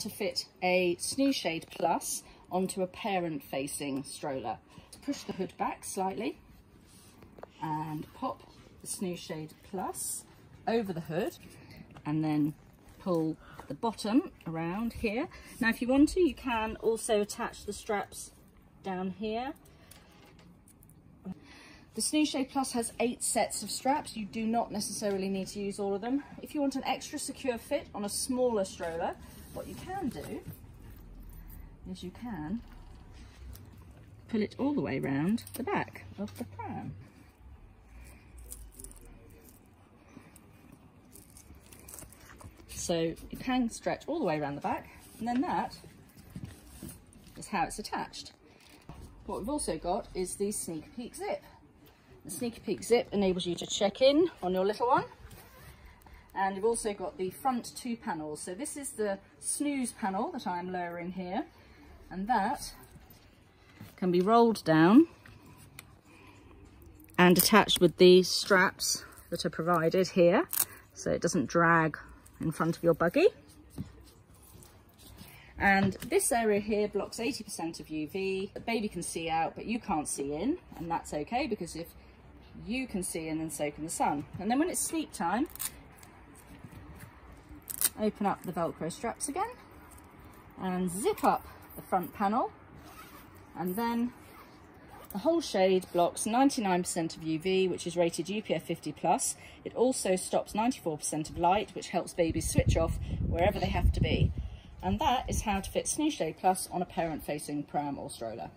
to fit a SnoozeShade Plus onto a parent-facing stroller. Push the hood back slightly and pop the SnoozeShade Plus over the hood and then pull the bottom around here. Now if you want to, you can also attach the straps down here. The SnoozeShade Plus has 8 sets of straps. You do not necessarily need to use all of them. If you want an extra secure fit on a smaller stroller, what you can do is you can pull it all the way round the back of the pram. So you can stretch all the way around the back, and then that is how it's attached. What we've also got is the Sneaker Peek Zip. The Sneaker Peek Zip enables you to check in on your little one. And you've also got the front 2 panels. So this is the snooze panel that I'm lowering here, and that can be rolled down and attached with the straps that are provided here, so it doesn't drag in front of your buggy. And this area here blocks 80% of UV. The baby can see out, but you can't see in, and that's okay, because if you can see in, then so can the sun. And then when it's sleep time, open up the Velcro straps again and zip up the front panel, and then the whole shade blocks 99% of UV, which is rated UPF50+. It also stops 94% of light, which helps babies switch off wherever they have to be. And that is how to fit SnoozeShade Plus on a parent-facing pram or stroller.